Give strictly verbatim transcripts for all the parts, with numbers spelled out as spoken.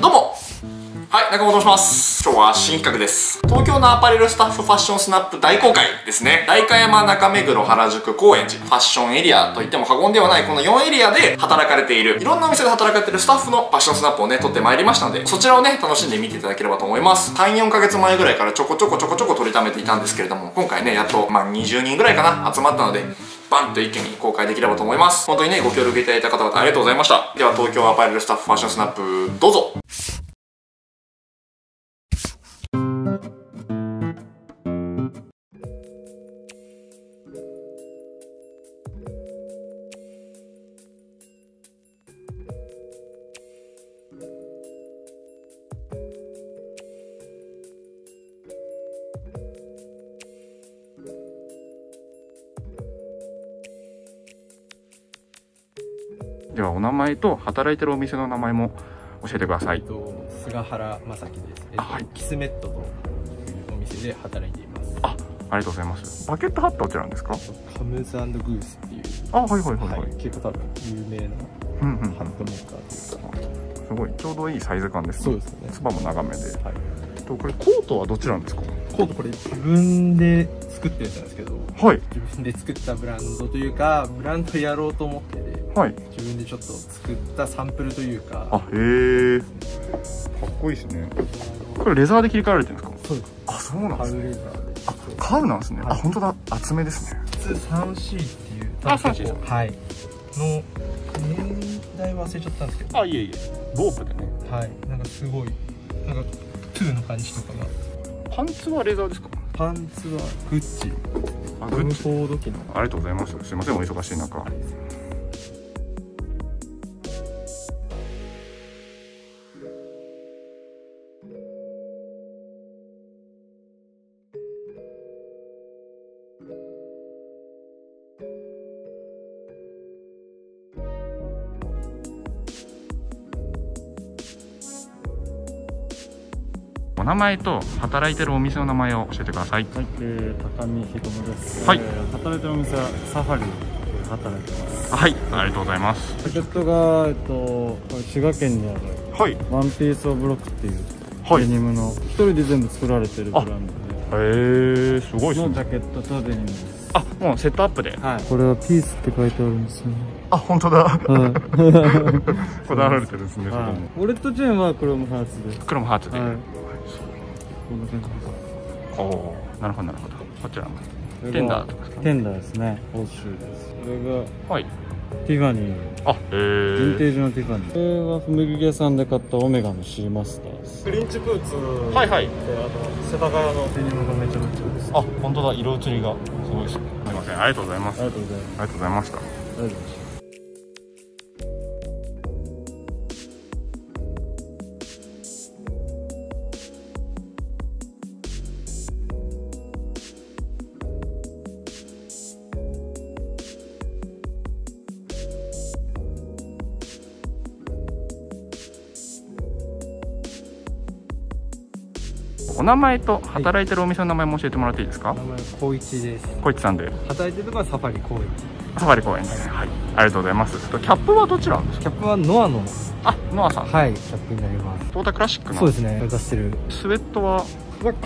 どうも、はい、中本と申します。今日は新企画です。東京のアパレルスタッフファッションスナップ大公開ですね。代官山、中目黒、原宿、高円寺、ファッションエリアといっても過言ではないこのよんエリアで働かれている、いろんなお店で働かれているスタッフのファッションスナップをね、撮ってまいりましたので、そちらをね、楽しんで見ていただければと思います。さん、よんかげつまえぐらいからちょこちょこちょこちょこ撮りためていたんですけれども、今回ね、やっと、まあにじゅうにんぐらいかな、集まったので、バンと一気に公開できればと思います。本当にね、ご協力いただいた方々ありがとうございました。では、東京アパレルスタッフファッションスナップ、どうぞ。ではお名前と働いてるお店の名前も教えてください。菅原正樹です。はい。キスメットというお店で働いています。あ、ありがとうございます。バケットハットってなんですか？カムズ&グースっていう。あ、はいはいはいはい。結構多分有名なハットメーカーというか。すごいちょうどいいサイズ感ですね。そうですね。つばも長めで。はい。とこれコートはどちらなんですか？コートこれ自分で作ってるんですけど。はい。自分で作ったブランドというかブランドやろうと思って。はい、自分でちょっと作ったサンプルというか。あ、へえ、かっこいいですね。これレザーで切り替えられてるんですか？そうです。あ、そうなんですね。あ、カウなんですね。あ、本当だ、厚めですね。普通 スリーシー っていう。あ、スリーシー ですか。はい。の年代忘れちゃったんですけど。あ、いえいえ。ロープでね。はい。なんかすごいなんかトゥーの感じとかが。パンツはレザーですか？パンツはグッチ。あ、グッチ。フォード機能。ありがとうございます。すみません、お忙しい中。お名前と働いてるお店の名前を教えてください。はい、えー、高見ひともです。はい、えー、働いてるお店はサファリで働いてます。はい、ありがとうございます。ジャケットがえっと滋賀県にある、はい、ワンピースオブロックっていう、はい、デニムの一人で全部作られてるブランドで、へえ、すごいですね。のジャケットとデニムです。あ、もうセットアップで。はい。これはピースって書いてあるんですよね。あ、本当だ。はい、こだわられてるんですね。そこも。ウォレットチェーンは黒もハーツです。黒もハーツで。はい。こんな感じです。おお、なるほどなるほど。こちらもテンダーとか。テンダーですね。報酬です。これがはい。ティファニー。あ、ええ。ヴィンテージのティファニー。これは古着屋さんで買ったオメガのシーマスターです。クリンチブーツ。はいはい。あの世田谷のデニムがめちゃめちゃいいです。あ、本当だ。色移りがすごいです。すみません。ありがとうございます。ありがとうございます。ありがとうございました。大丈夫です。お名前と働いてるお店の名前も教えてもらっていいですか？名前は高一です。高一さんで。働いてるとこはサファリ公園。サファリ公園ですね。はい。ありがとうございます。キャップはどちらなんですか？キャップはノアの。あ、ノアさん。はい。キャップになります。トータクラシックの。そうですね。出してる。スウェットは。は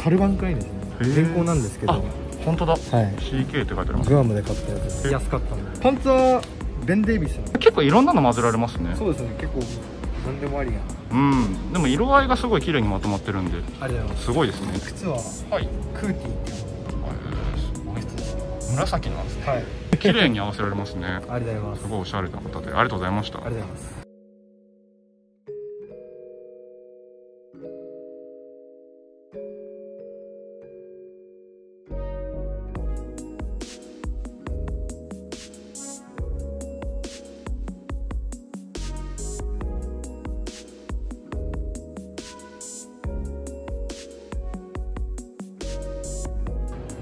カルバンクラインですね。変更なんですけど。本当だ。はい。シーケー って書いてあります。グアムで買ったやつ。安かったんで。パンツはベンデイビス。結構いろんなの混ぜられますね。そうですね。結構。なんでもありやな。うん、でも色合いがすごい綺麗にまとまってるんで。ありがとうございます。すごいですね。靴は。はい。クーティーっていう。あれ、すごいですね。紫なんですね。はい。綺麗に合わせられますね。ありがとうございます。すごいおしゃれな方で、ありがとうございました。ありがとうございます。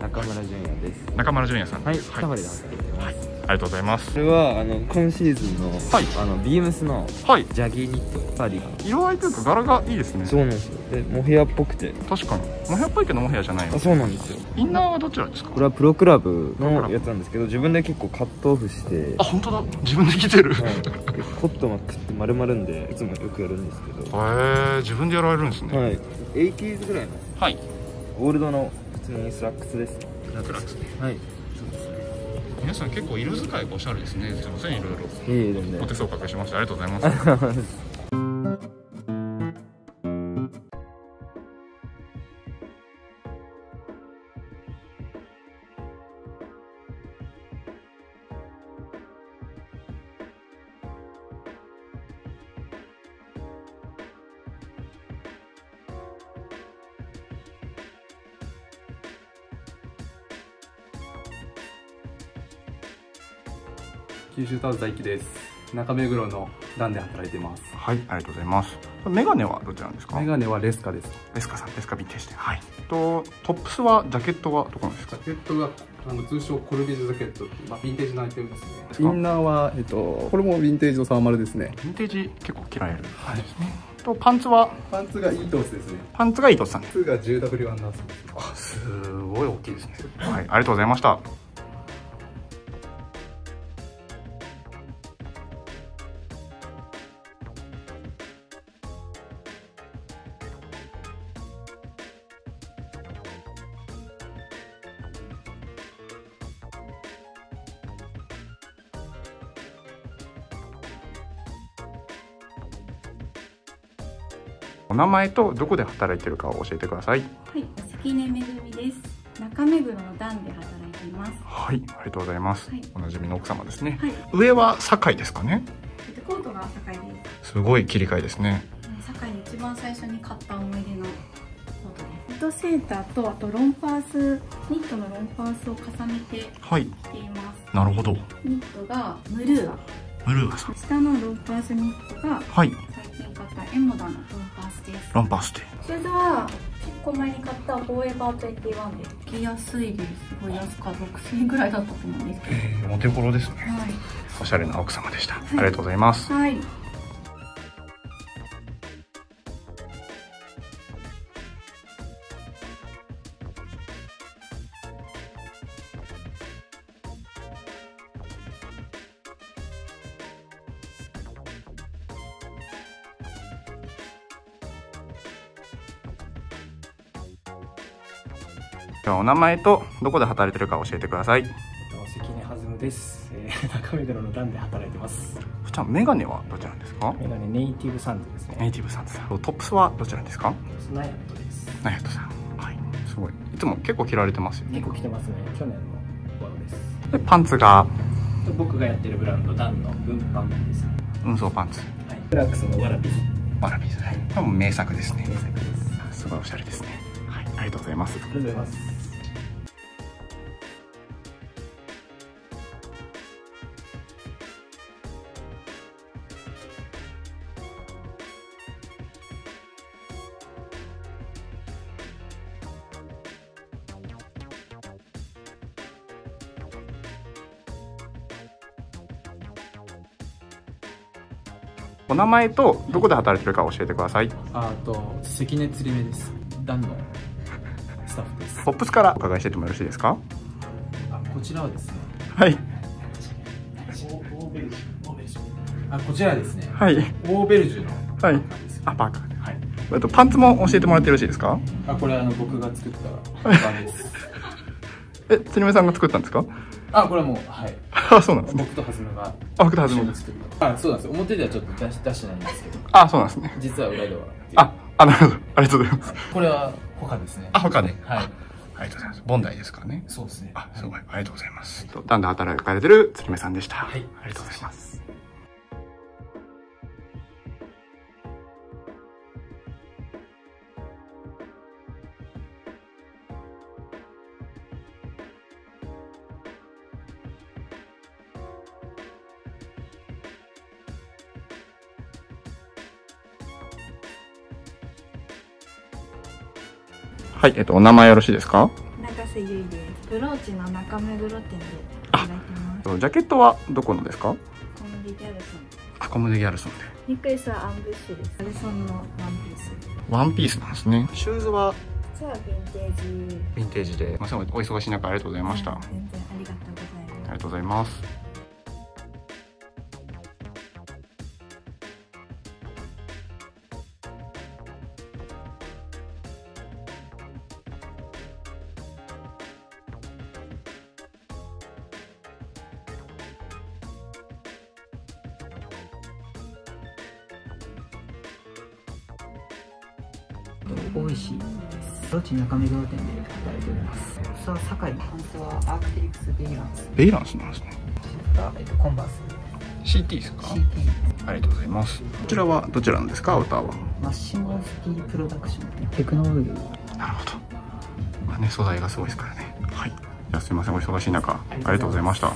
中中村純也です。中村純也さん、はい、サファリで走っています。ありがとうございます。これはあの今シーズンのあのビームスのジャギーニットカーディガン、色合いというか柄がいいですね。そうなんですよ。でモヘアっぽくて、確かにモヘアっぽいけどモヘアじゃない。そうなんですよ。インナーはどちらですか？これはプロクラブのやつなんですけど、自分で結構カットオフして。あ、本当だ、自分で着てる。コットンはくって丸々んでいつもよくやるんですけど。へえ、自分でやられるんですね。はい、エイティーズぐらいの、はい、オールドの普通にスラックスです。スラックス、はい、そうですね。皆さん結構色使いがおしゃれですね。すいません、いろいろお手数をおかけしました。ありがとうございます。九州タウン在木です。中目黒のダンで働いてます。はい、ありがとうございます。メガネはどちらですか？メガネはレスカです。レスカさん、レスカビンテージで。はい。とトップスはジャケットはどこなんですか？ジャケットがあの通称コルビズジャケット、まあヴィンテージのアイテムですね。インナーはえっとこれもヴィンテージのサーマルですね。ヴィンテージ結構嫌いですね。はい。とパンツはパンツがイートスですね。パンツがイートスさん。ツーが じゅうダブリューワン なんです。あ、すごい大きいですね。はい、ありがとうございました。お名前とどこで働いてるかを教えてください。はい、関根めぐみです。中目黒のダンで働いています。はい、ありがとうございます。はい、おなじみの奥様ですね。はい、上は堺ですかね。コートが堺です。すごい切り替えですね。堺で一番最初に買った思い出のコートです。ニットセーターとあとロンパース、ニットのロンパースを重ねて着ています。はい、なるほど。ニットがムルーア。ムルーアさん。下のロンパースニットがはい、エモダのロンパースです。ロンパースでシューズは結構前に買ったフォーエバーにじゅういちです。着やすいです。すごい安かった、ろくせんえんぐらいだったと思うんですけど、えー、お手頃ですね。はい、おしゃれな奥様でした、はい、ありがとうございます。はい、お名前とどこで働いてるか教えてください。関根はずむです、えー。中目黒のダンで働いてます。じゃあメガネはどちらですか？メガネネイティブサンズですね。ネイティブサンズ。トップスはどちらですか？ナイアットです。ナイアットさん。はい。すごい。いつも結構着られてますよね。結構着てますね。去年の頃です。でパンツが僕がやってるブランドダンの運搬です。運送パンツ。はい。ブラックスのワラビーズ。ワラビーズ。はい。多分名作ですね。名作です。すごいおしゃれですね。はい。ありがとうございます。ありがとうございます。お名前とどこで働いてるか教えてください。あと関根釣り目です。ダンのスタッフです。ポップスからお伺いしててもよろしいですか？あ、こちらはですね。はい。オーベルジュ。あ、こちらはですね。はい。オーベルジュのパーカーです。あ、パーカー。はい。あとパンツも教えてもらってよろしいですか？あ、これあの僕が作ったパーカーです。え、釣り目さんが作ったんですか？あ、これはもう、はい。あ、そうなんですね。僕とはずむが。あ、僕とはずむが。あ、そうなんです。表ではちょっと出し、出してないんですけど。あ、そうなんですね。実は裏では。あ、あ、なるほど。ありがとうございます。これは、他ですね。あ、他ね。はい。ありがとうございます。ボンダイですかね。そうですね。あ、すごい。ありがとうございます。ダンで働かれてる釣り目さんでした。はい。ありがとうございます。はい、えっと、お名前よろしいですか？永瀬瀬ゆいです。ブローチの中目黒店で働いてます。ジャケットはどこのですか？コムデギャルソン。あ、コムデギャルソンで。ネックレスはアンブッシュです。ギャルソンのワンピース。ワンピースなんですね。シューズは？実はヴィンテージ。ヴィンテージで。お忙しい中ありがとうございました。全然ありがとうございます。ありがとうございます。大石です。ロッチ中目黒店で働いております。服装は堺、パンツはアークテリクスベイランス。ベイランスなんですね。シート、えっとコンバース。シーティー ですか。シーティー。ありがとうございます。こちらはどちらなんですか、アウターは。マシモスティプロダクション。テクノロジー。なるほど。まあね、素材がすごいですからね。はい。じゃあすみません、お忙しい中、ありがとうございました。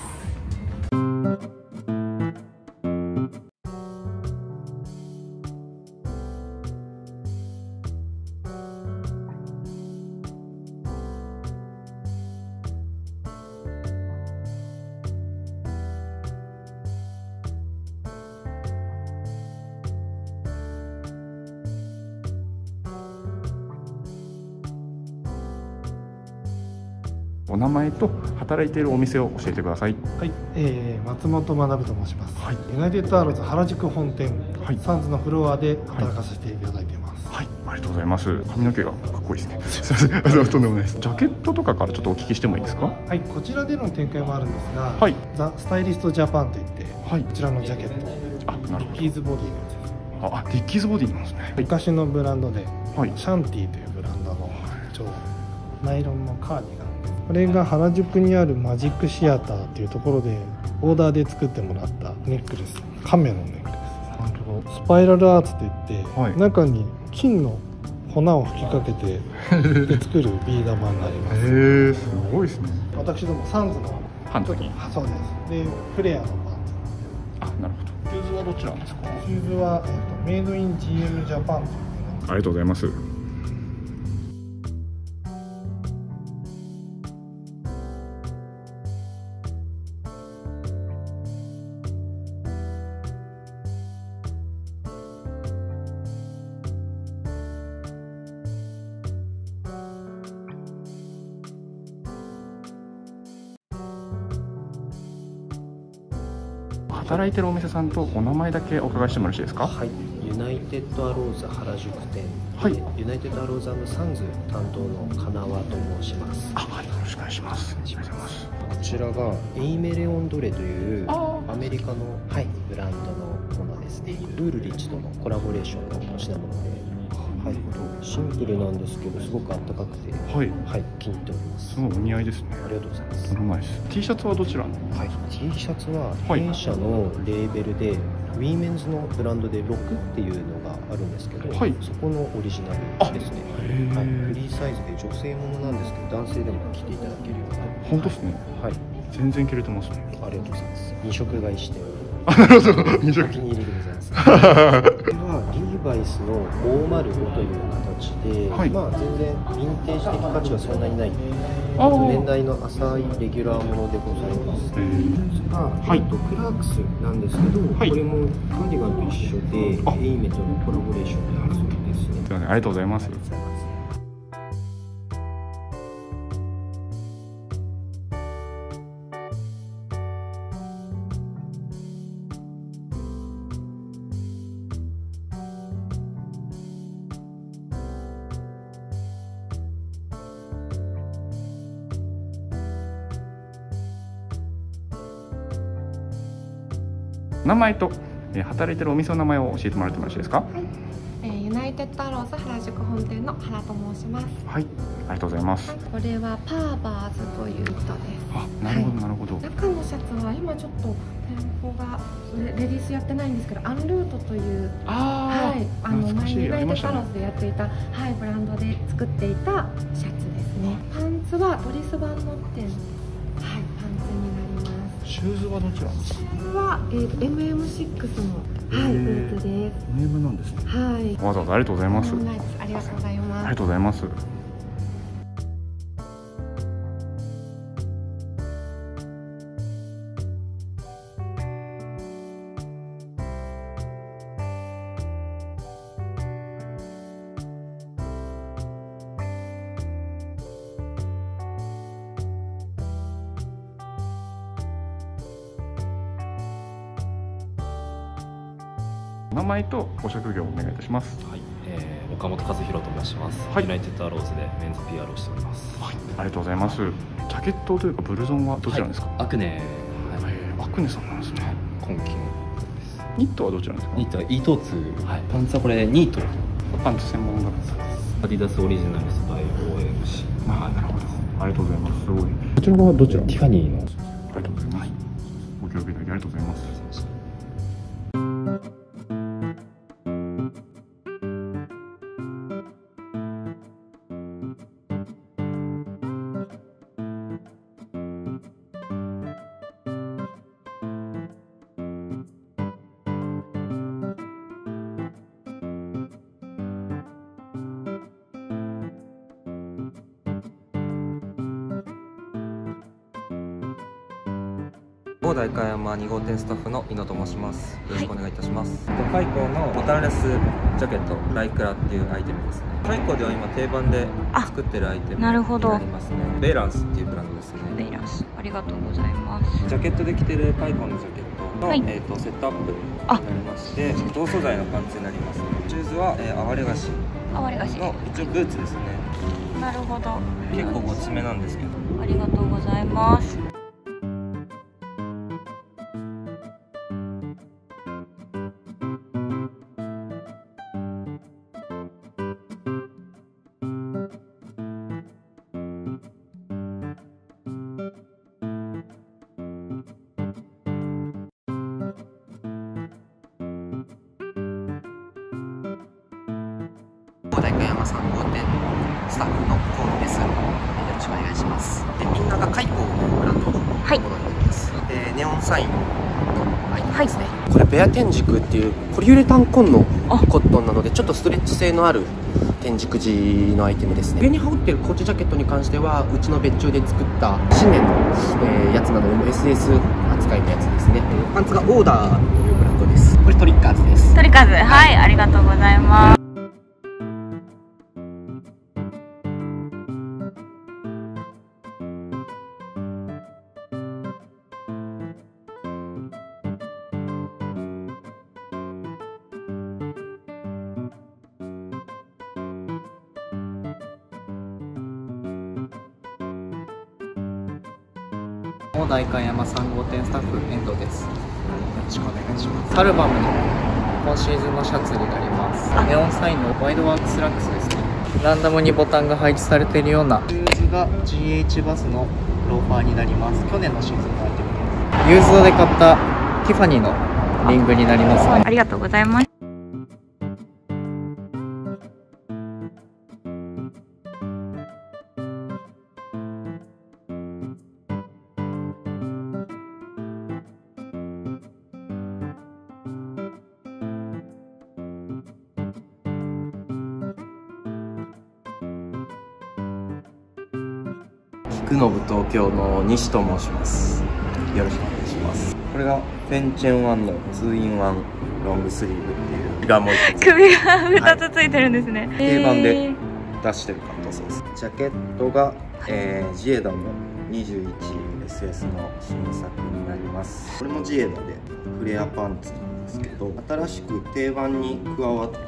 お名前と働いているお店を教えてください。はい、えー、松本学と申します。はい、ユナイテッドアローズ原宿本店、はい、サンズのフロアで働かせていただいています。はい、はい、ありがとうございます。髪の毛がかっこいいですね。すみません、とんでもないです。ジャケットとかからちょっとお聞きしてもいいですか。はい、こちらでの展開もあるんですが、はい、ザスタイリストジャパンといって、はい、こちらのジャケット、あ、なるほど、ディッキーズボディなんです。あ、ディッキーズボディなんですね。昔のブランドで、はい、シャンティというブランドの、ちょうどナイロンのカーディガン。これが原宿にあるマジックシアターっていうところでオーダーで作ってもらったネックレス、亀のネックレス、スパイラルアーツといって、はい、中に金の粉を吹きかけてで作るビー玉になります。へえ、すごいですね。私どもサンズのパンツに、そうです。でフレアのパンツ。あ、なるほど。シューズはどちらですか。シューズは、えー、とメイドイン ジーエム ジャパンというのがありがとうございます。働いてるお店さんとお名前だけお伺いしてもよろしいですか。はい、ユナイテッドアローズ原宿店、はい、ユナイテッドアローズ&サンズ担当の金輪と申します。あ、はい、よろしくお願いします。こちらがエイメレオンドレというアメリカの、はい、ブランドのものですね。ルールリッチとのコラボレーションの品物で、はい、シンプルなんですけどすごくあったかくて、はい、はい、気に入っております。すごいお似合いですね。ありがとうございます。うまいです。 T シャツはどちらの？はい、T シャツは弊社のレーベルで、はい、ウィメンズのブランドでロクっていうのがあるんですけど、はい、そこのオリジナルですね。はい、フリーサイズで女性ものなんですけど男性でも着ていただけるような。本当ですね。はい、全然着れてますね。ありがとうございます。二色買いして、なるほど、お気に入りでございます。これはリーバイスのごーまるごという形で、はい、まあ全然ヴィンテージ的価値はそんなにない。年代の浅いレギュラーものでございます。えー、が、はい、クラークスなんですけど、はい、これもカーディガンと一緒で、エイメとのコラボレーションであるそうですね。すみません、ありがとうございます。名前と、えー、働いてるお店の名前を教えてもらってもよろしいですか。はい、えー、ユナイテッドアローズ原宿本店の原と申します。はい、ありがとうございます。はい、これはパーバーズという人です。あ、なるほど、はい、なるほど。中のシャツは今ちょっと店舗がレディースやってないんですけど、アンルートという、あー、はい、あの前ユナイテッドアローズでやっていた、はい、ブランドで作っていたシャツですね。パンツはドリスバンの店、はい、パンツになります。シューズはどちら？シューズは、えー、エムエムシックス の、はい、ブーツです。エムエム なんですね。はい。わざわざありがとうございます。ありがとうございます。ありがとうございます。名前とご職業をお願いいたします。はい、えー、岡本和弘と申します。はい、ユナイテッドアローズでメンズ ピーアール をしております。はい、ありがとうございます。ジャケットというかブルゾンはどちらですか？はい、アクネ、はいえー、アクネさんなんですね。今季です。ニットはどちらですか？ニットはイートーツ、はい、パンツはこれニート。パンツ専門学校。アディダスオリジナルスタイル オーエムシー。ああ、なるほど。ありがとうございます。すごい。こちらはどちら？ティファニーの。ありがとうございます。はい、ご協力いただきありがとうございます。五代官山に号店スタッフの井野と申します。よろしくお願いいたします。はい、ご開口のボタンレスジャケット、ライクラっていうアイテムですね。開口では今定番で作ってるアイテムになりますね。ベイランスっていうブランドですね。ベイランス、ありがとうございます。ジャケットで着てる開口のジャケット。の、はい、えっとセットアップになりまして、同素材のパンツになります。シューズは、えー、アワレガシの一応ブーツですね。なるほど。結構ごつめなんですけど。ありがとうございます。岡山さん号店スタッフの河野です。よろしくお願いします。で、みんなが開口ブランドのものになります。はい、えー、ネオンサインのアイテムですね。はい、これベア天軸っていうポリウレタン混のコットンなので、ちょっとストレッチ性のある天軸地のアイテムですね。上に羽織ってるコーチジャケットに関しては、うちの別注で作った新年の、えー、やつなので エスエス 扱いのやつですね。パンツがオーダーというブランドです。これトリッカーズです。トリッカーズ、はい、はい、ありがとうございます。大代官山さん号店スタッフ遠藤です。よろしくお願いします。アルバムの今シーズンのシャツになります。ネオンサインのワイドワークスラックスですね。ランダムにボタンが配置されているような。ユーズが ジーエイチ バスのローファーになります。去年のシーズンのアイテムです。ユーズで買ったティファニーのリングになりますね。ありがとうございます。菊信東京の西と申します。よろしくお願いします。これがフェンチェンワンのツーインワンロングスリーブっていうがもう一つ。首がふたつついてるんですね。はい、定番で出してるカットソース。ジャケットが、えー、ジエダの にじゅういちエスエス の新作になります。これもジエダでフレアパンツなんですけど、新しく定番に加わった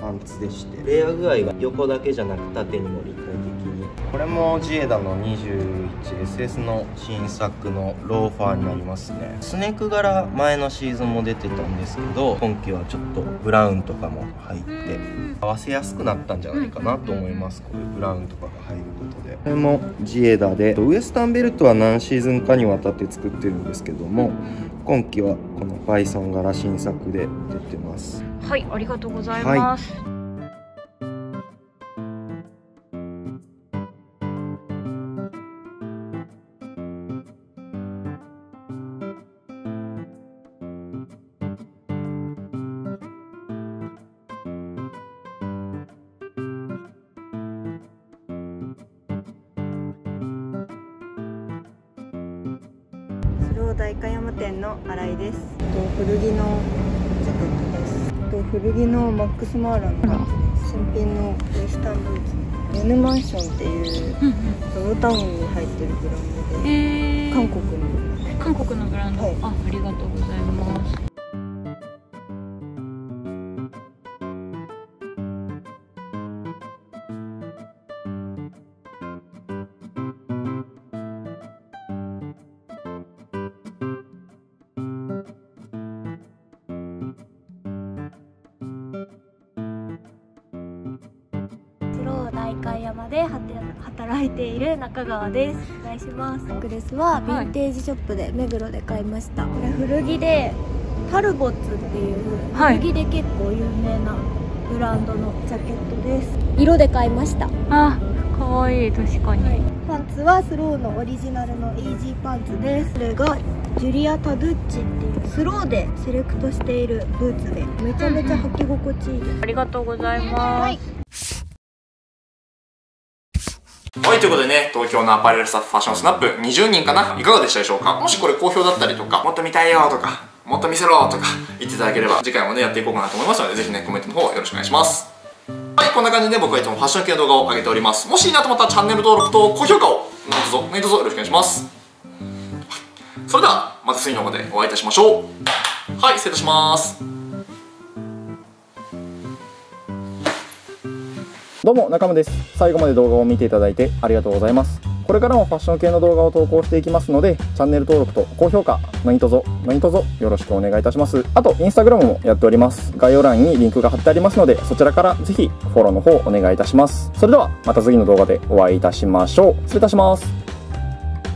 パンツでして、レイヤー具合が横だけじゃなく縦にも立体的に。これもジエダの にじゅういちエスエス の新作のローファーになりますね。スネーク柄前のシーズンも出てたんですけど、今季はちょっとブラウンとかも入って合わせやすくなったんじゃないかなと思います。こういうブラウンとかが入ることで。これもジエダで、ウエスタンベルトは何シーズンかにわたって作ってるんですけども、今季はこのバイソン柄新作で出てます。はい、ありがとうございます、はい。大代官山店の新井です。古着のジャケットです。古着のマックス・マーランの新品のウエスタンブーツ。Nマンションっていうダウタウンに入ってるブランドで、えー、韓国の韓国のブランド。はい、あ、ありがとうございます。赤い山で働いている中川です。お願いします。ネックレスはヴィンテージショップで目黒で買いました。これ古着でタルボッツっていう古着で結構有名なブランドのジャケットです。色で買いました。あ、可愛い。確かに、はい。パンツはスローのオリジナルのイージーパンツです。それがジュリア・タドゥッチっていうスローでセレクトしているブーツで、めちゃめちゃ履き心地いいです。ありがとうございます、はい、はい、ということでね、東京のアパレルスタッフファッションスナップにじゅうにんかな、いかがでしたでしょうか。もしこれ好評だったりとか、もっと見たいよとか、もっと見せろとか言っていただければ、次回もねやっていこうかなと思いますので、ぜひねコメントの方よろしくお願いします。はい、こんな感じで僕はいつもファッション系の動画を上げております。もしいいなと思ったらチャンネル登録と高評価をどうぞ、ね、どうぞよろしくお願いします。それではまた次の動画でお会いいたしましょう。はい、失礼いたします。どうも、中間です。最後まで動画を見ていただいてありがとうございます。これからもファッション系の動画を投稿していきますので、チャンネル登録と高評価何卒何卒よろしくお願いいたします。あとインスタグラムもやっております。概要欄にリンクが貼ってありますので、そちらからぜひフォローの方お願いいたします。それではまた次の動画でお会いいたしましょう。失礼いたします。